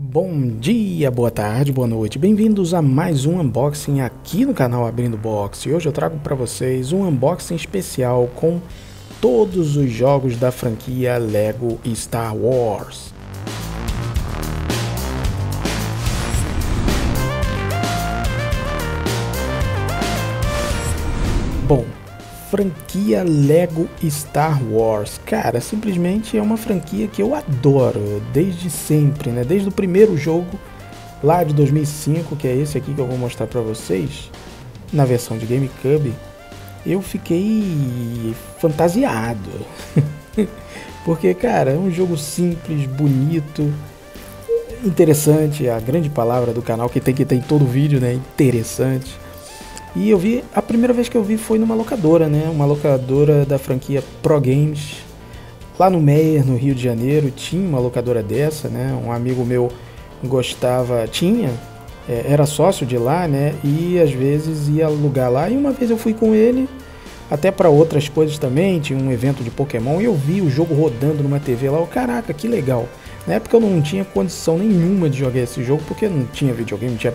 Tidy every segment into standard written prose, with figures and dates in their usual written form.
Bom dia, boa tarde, boa noite, bem-vindos a mais um unboxing aqui no canal Abrindo Box. E hoje eu trago para vocês um unboxing especial com todos os jogos da franquia Lego Star Wars. Bom, franquia Lego Star Wars, cara, simplesmente é uma franquia que eu adoro desde sempre, né? Desde o primeiro jogo lá de 2005, que é esse aqui que eu vou mostrar pra vocês, na versão de GameCube, eu fiquei fantasiado, porque, cara, é um jogo simples, bonito, interessante, a grande palavra do canal que tem todo vídeo, né? Interessante. E eu vi, a primeira vez que eu vi foi numa locadora, né? Uma locadora da franquia Pro Games. Lá no Meier, no Rio de Janeiro, tinha uma locadora dessa, né? Um amigo meu gostava, era sócio de lá, né? E às vezes ia alugar lá. E uma vez eu fui com ele, até para outras coisas também, tinha um evento de Pokémon. E eu vi o jogo rodando numa TV lá, caraca, que legal. Na época eu não tinha condição nenhuma de jogar esse jogo, porque não tinha videogame, não tinha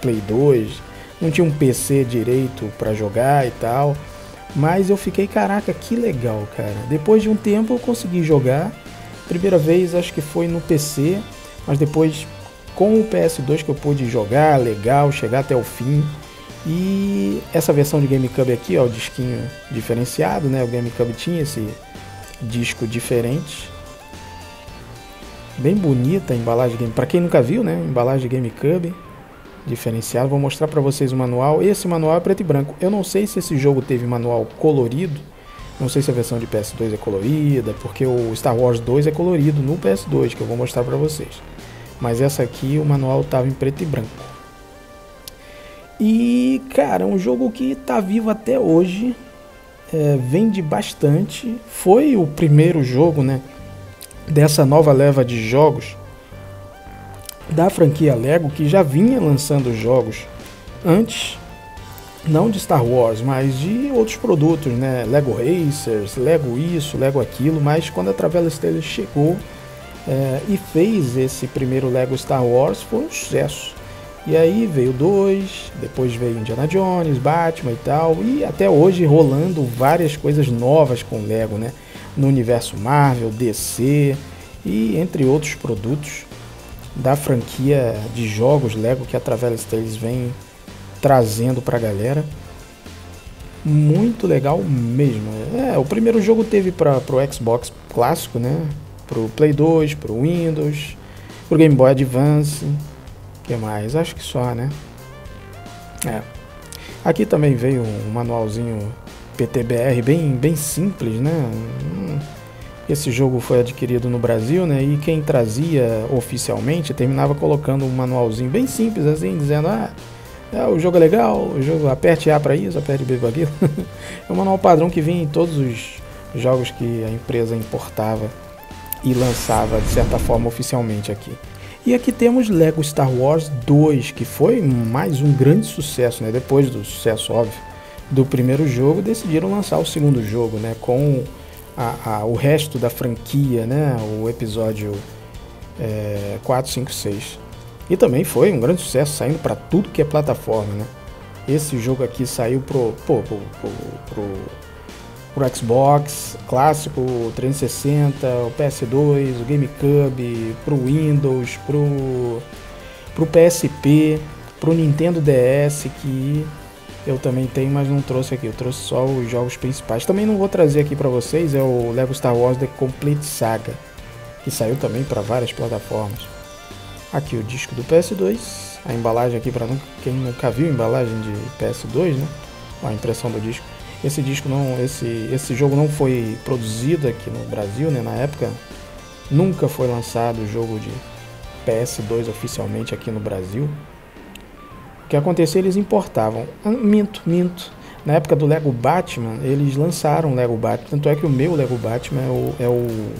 Play 2... Não tinha um PC direito para jogar e tal, mas eu fiquei, caraca, que legal, cara. Depois de um tempo eu consegui jogar, primeira vez acho que foi no PC, mas depois com o PS2 que eu pude jogar, legal, chegar até o fim. E essa versão de GameCube aqui, ó, o disquinho diferenciado, né, o GameCube tinha esse disco diferente. Bem bonita a embalagem, para quem nunca viu, né, embalagem de GameCube. Diferenciado, vou mostrar para vocês o manual. Esse manual é preto e branco. Eu não sei se esse jogo teve manual colorido. Não sei se a versão de PS2 é colorida, porque o Star Wars 2 é colorido no PS2, que eu vou mostrar para vocês. Mas essa aqui, o manual estava em preto e branco. E, cara, é um jogo que está vivo até hoje. É, vende bastante. Foi o primeiro jogo, né, dessa nova leva de jogos da franquia Lego, que já vinha lançando jogos antes, não de Star Wars, mas de outros produtos, né? Lego Racers, Lego isso, Lego aquilo, mas quando a Traveller's Tales chegou e fez esse primeiro Lego Star Wars, foi um sucesso. E aí veio dois, depois veio Indiana Jones, Batman e tal, e até hoje rolando várias coisas novas com Lego, né? No universo Marvel, DC e entre outros produtos da franquia de jogos Lego que a Traveller's Tales vem trazendo pra galera. Muito legal mesmo. É, o primeiro jogo teve pro Xbox clássico, né? Pro Play 2, pro Windows, pro Game Boy Advance. Que mais? Acho que só, né? É. Aqui também veio um manualzinho PTBR bem simples, né? Esse jogo foi adquirido no Brasil, né? E quem trazia oficialmente terminava colocando um manualzinho bem simples, assim, dizendo: ah, o jogo é legal, o jogo, aperte A para isso, aperte B para aquilo. É um manual padrão que vinha em todos os jogos que a empresa importava e lançava, de certa forma, oficialmente aqui. E aqui temos Lego Star Wars 2, que foi mais um grande sucesso, né? Depois do sucesso, óbvio, do primeiro jogo, decidiram lançar o segundo jogo, né? Com o resto da franquia, né? O episódio 4, 5, 6. E também foi um grande sucesso, saindo para tudo que é plataforma, né? Esse jogo aqui saiu pro Xbox clássico, 360, o PS2, o GameCube, pro Windows, pro PSP, pro Nintendo DS, que eu também tenho, mas não trouxe aqui, eu trouxe só os jogos principais. Também não vou trazer aqui para vocês, é o Lego Star Wars The Complete Saga, que saiu também para várias plataformas. Aqui o disco do PS2, a embalagem aqui para quem nunca viu embalagem de PS2, né? Ó, a impressão do disco. Esse disco não, esse jogo não foi produzido aqui no Brasil, né? Na época nunca foi lançado o jogo de PS2 oficialmente aqui no Brasil. O que acontecia, eles importavam. Minto. Na época do Lego Batman, eles lançaram o Lego Batman. Tanto é que o meu Lego Batman é o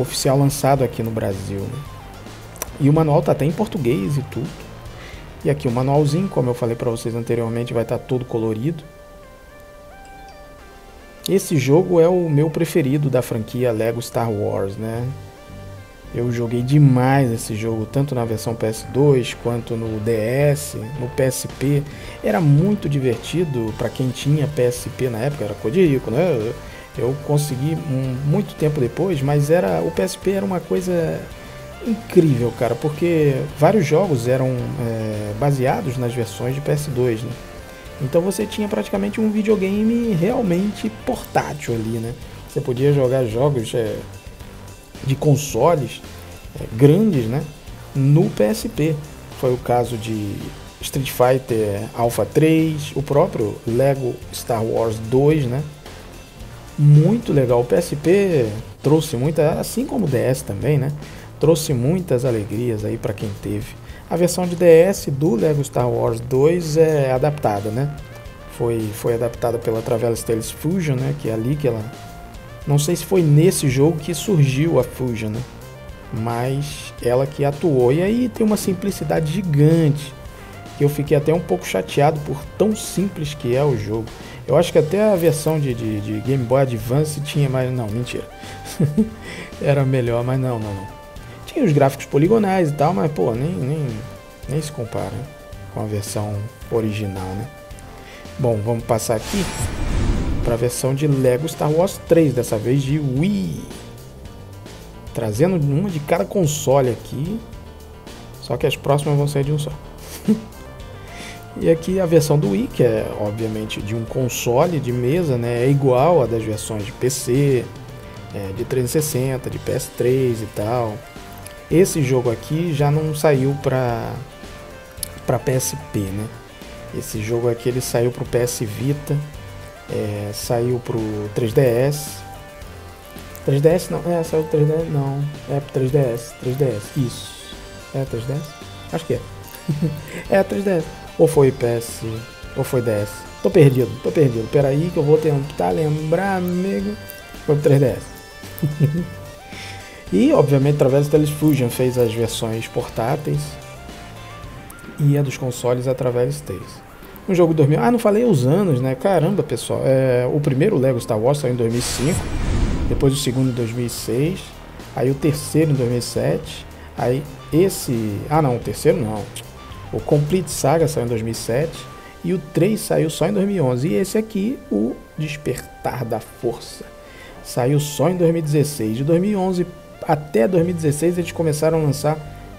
oficial lançado aqui no Brasil. E o manual tá até em português e tudo. E aqui o manualzinho, como eu falei para vocês anteriormente, vai estar todo colorido. Esse jogo é o meu preferido da franquia Lego Star Wars, né? Eu joguei demais esse jogo, tanto na versão PS2 quanto no DS, no PSP. Era muito divertido para quem tinha PSP na época, era coisa de rico, né? Eu consegui muito tempo depois, mas era, o PSP era uma coisa incrível, cara, porque vários jogos eram baseados nas versões de PS2, né? Então você tinha praticamente um videogame realmente portátil ali, né? Você podia jogar jogos de consoles grandes, né, no PSP. Foi o caso de Street Fighter Alpha 3, o próprio Lego Star Wars 2, né? Muito legal. O PSP trouxe muita, assim como o DS também, né? Trouxe muitas alegrias aí para quem teve. A versão de DS do Lego Star Wars 2 é adaptada, né? Foi adaptada pela Traveller's Tales Fusion, né? Que é ali que ela... Não sei se foi nesse jogo que surgiu a Fusion, né? Mas ela que atuou. E aí tem uma simplicidade gigante, que eu fiquei até um pouco chateado por tão simples que é o jogo. Eu acho que até a versão de Game Boy Advance tinha mais... Não, mentira. Era melhor, mas não. Tinha os gráficos poligonais e tal, mas pô, nem se compara com a versão original, né? Bom, vamos passar aqui para a versão de Lego Star Wars 3, dessa vez de Wii. Trazendo uma de cada console aqui, só que as próximas vão sair de um só. E aqui a versão do Wii, que é obviamente de um console de mesa, né, é igual a das versões de PC, de 360, de PS3 e tal. Esse jogo aqui já não saiu para PSP, né? Esse jogo aqui ele saiu para o PS Vita, saiu para o 3DS. 3DS não, saiu pro 3DS não, é pro 3DS, isso. É 3DS? Acho que é. É 3DS. Ou foi PS, ou foi DS. Tô perdido. Peraí que eu vou tentar lembrar, amigo. Foi pro 3DS. E, obviamente, através da Fusion fez as versões portáteis e a dos consoles através deles. Um jogo 2000... Ah, não falei os anos, né? Caramba, pessoal. O primeiro Lego Star Wars saiu em 2005. Depois o segundo em 2006. Aí o terceiro em 2007. Aí esse... Ah, não. O terceiro não. O Complete Saga saiu em 2007. E o 3 saiu só em 2011. E esse aqui, o Despertar da Força, saiu só em 2016. De 2011 até 2016 eles começaram a lançar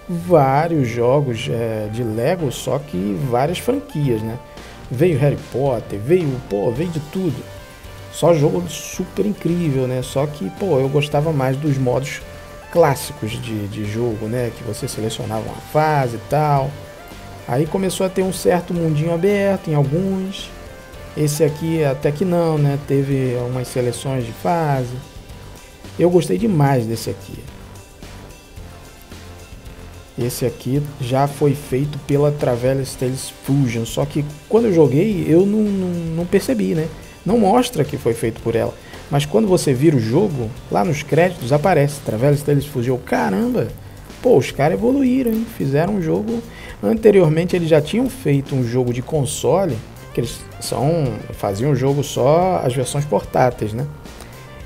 vários jogos de Lego, só que várias franquias, né? Veio Harry Potter, veio de tudo. Só jogo super incrível, né? Só que, pô, eu gostava mais dos modos clássicos de jogo, né? Que você selecionava uma fase e tal. Aí começou a ter um certo mundinho aberto em alguns... Esse aqui até que não, né? Teve algumas seleções de fase. Eu gostei demais desse aqui. Esse aqui já foi feito pela Traveller's Tales Fusion. Só que quando eu joguei, eu não percebi, né? Não mostra que foi feito por ela. Mas quando você vira o jogo, lá nos créditos aparece Traveller's Tales Fusion. Caramba! Pô, os caras evoluíram, hein? Fizeram um jogo... Anteriormente eles já tinham feito um jogo de console... que eles faziam o jogo só as versões portáteis, né?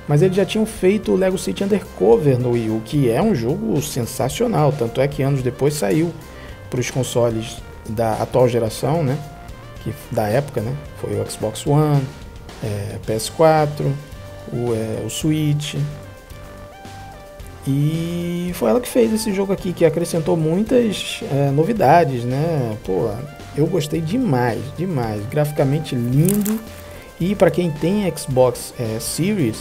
Mas eles já tinham feito o Lego City Undercover no Wii U, que é um jogo sensacional, tanto é que anos depois saiu para os consoles da atual geração, né? Da época, né? Foi o Xbox One, PS4, o Switch. E foi ela que fez esse jogo aqui, que acrescentou muitas novidades, né? Pô, eu gostei demais. Graficamente lindo. E para quem tem Xbox Series,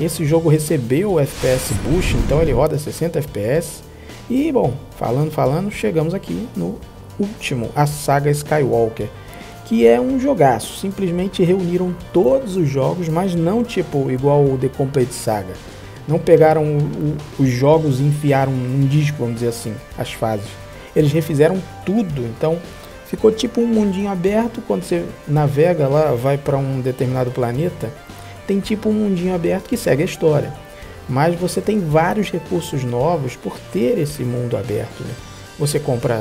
esse jogo recebeu o FPS Boost, então ele roda 60 FPS. E, bom, falando, chegamos aqui no último, a saga Skywalker, que é um jogaço. Simplesmente reuniram todos os jogos, mas não tipo igual o The Complete Saga. Não pegaram os jogos e enfiaram um disco, vamos dizer assim, as fases. Eles refizeram tudo, então ficou tipo um mundinho aberto. Quando você navega lá, vai para um determinado planeta, tem tipo um mundinho aberto que segue a história. Mas você tem vários recursos novos por ter esse mundo aberto, né? Você compra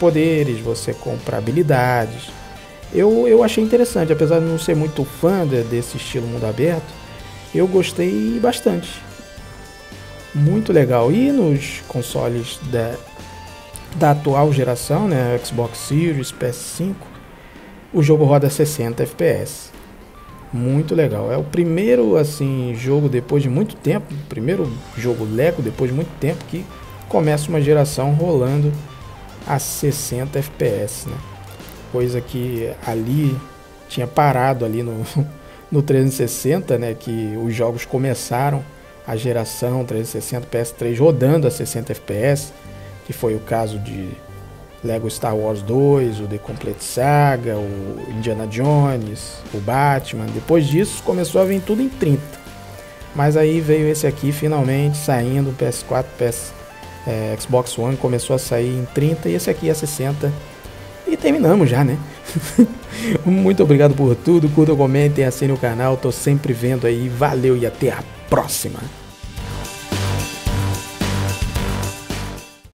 poderes, você compra habilidades. Eu achei interessante, apesar de não ser muito fã desse estilo mundo aberto, eu gostei bastante. muito legal. E nos consoles da atual geração, né, Xbox Series, PS5, o jogo roda 60 FPS. Muito legal. É o primeiro assim jogo depois de muito tempo, o primeiro jogo Lego depois de muito tempo que começa uma geração rolando a 60 FPS, né? Coisa que ali tinha parado ali no 360, né, que os jogos começaram a geração 360 PS3 rodando a 60 FPS, que foi o caso de Lego Star Wars 2, o The Complete Saga, o Indiana Jones, o Batman. Depois disso começou a vir tudo em 30. Mas aí veio esse aqui finalmente saindo, PS4, Xbox One começou a sair em 30 e esse aqui é 60. E terminamos já, né? Muito obrigado por tudo, curtam, comentem, assinem o canal, tô sempre vendo aí, valeu e até a próxima!